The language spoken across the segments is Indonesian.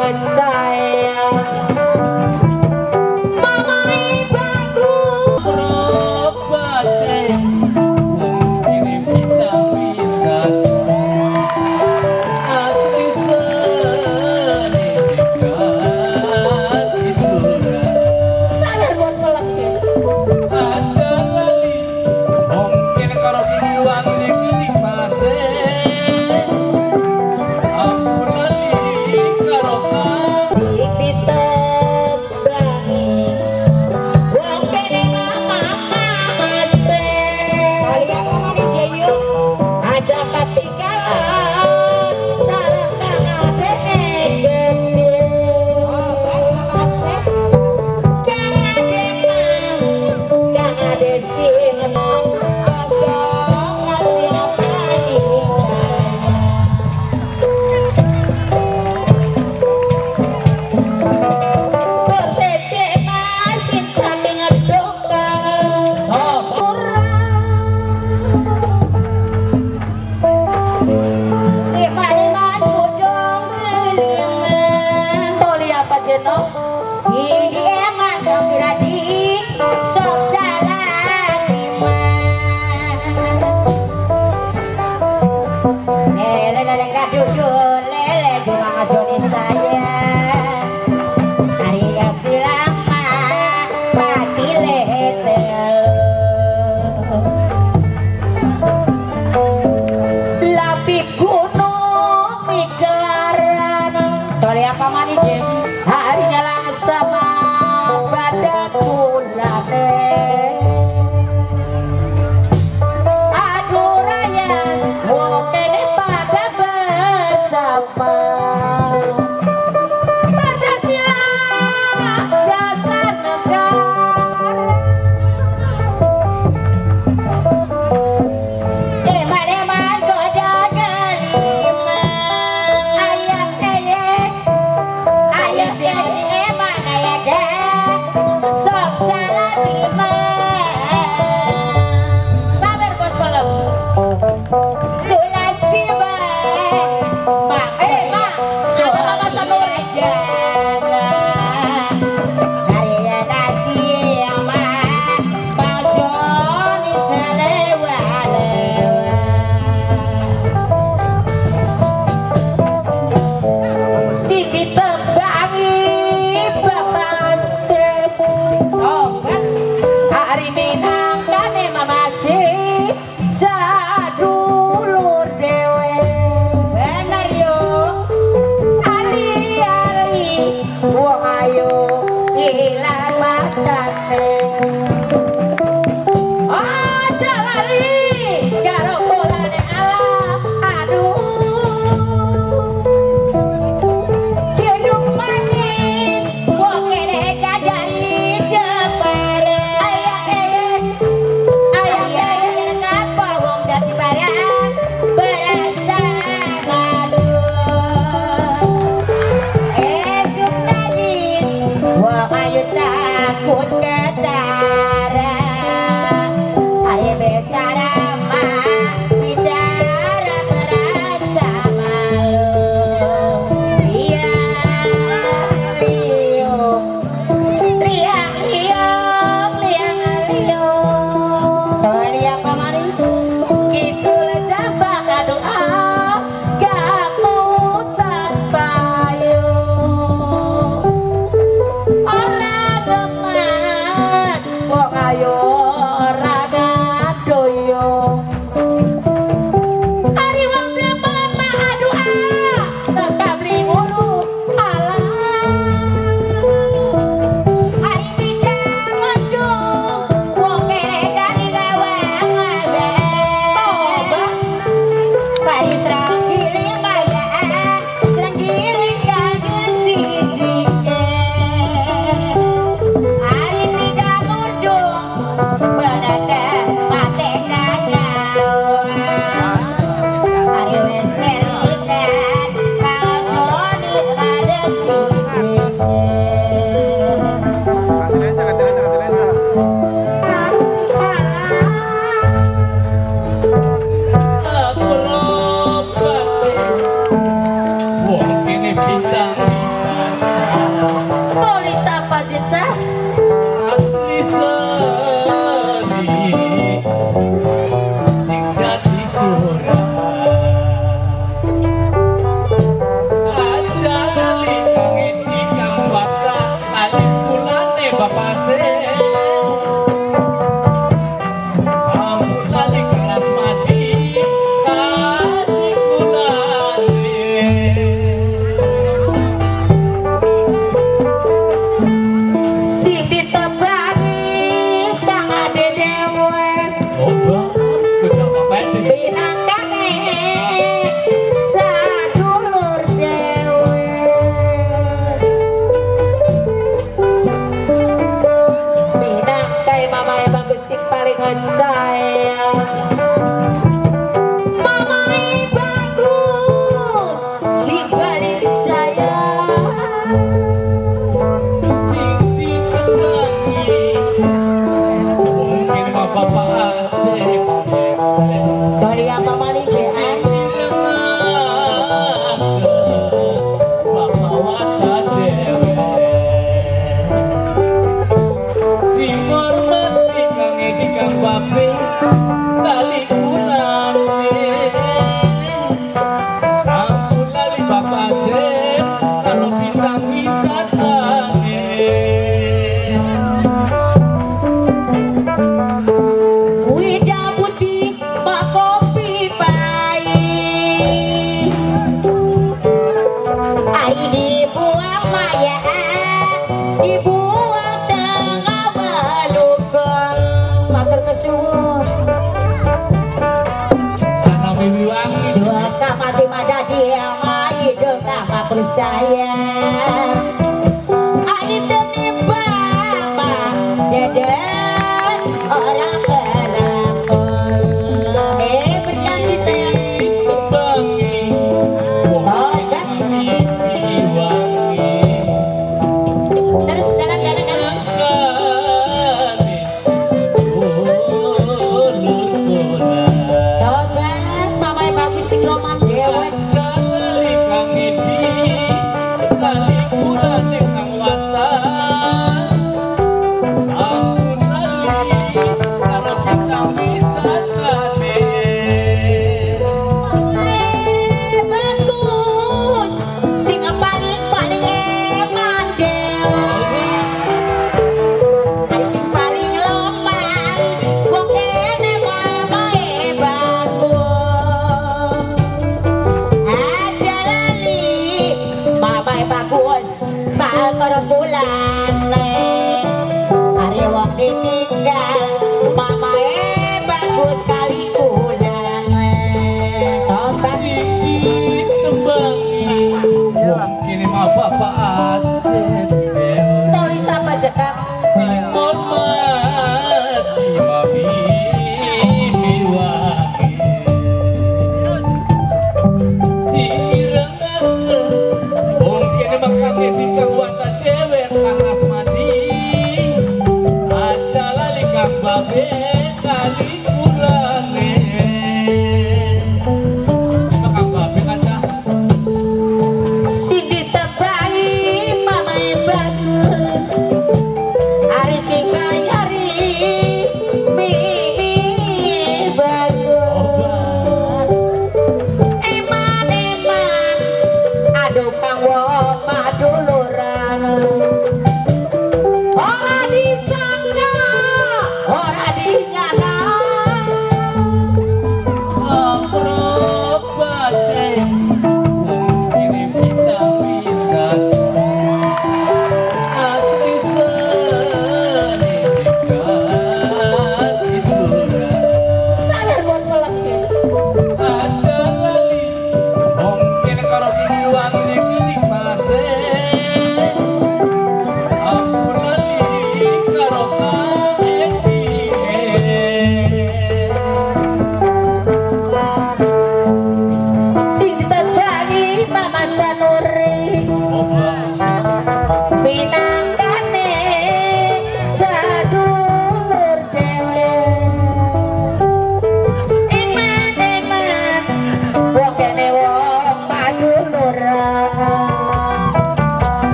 banget sayang. Mama ribaku akrobat kirim kita wisata hati seni di surat sadar bos pelak ya ada lali mungkin kalau ini wanginya gini masih bintang. Saya itu timbang Pak Deden orang pelakon. Berjanji saya tembangi tobat diwangi. Terus dalam tobat mamai bagus sing roman dewek.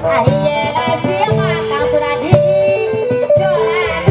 Ayo nasi matang sudah dijual.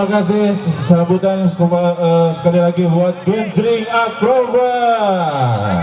terima kasih sambutan sekali lagi buat Genjring Akrobat.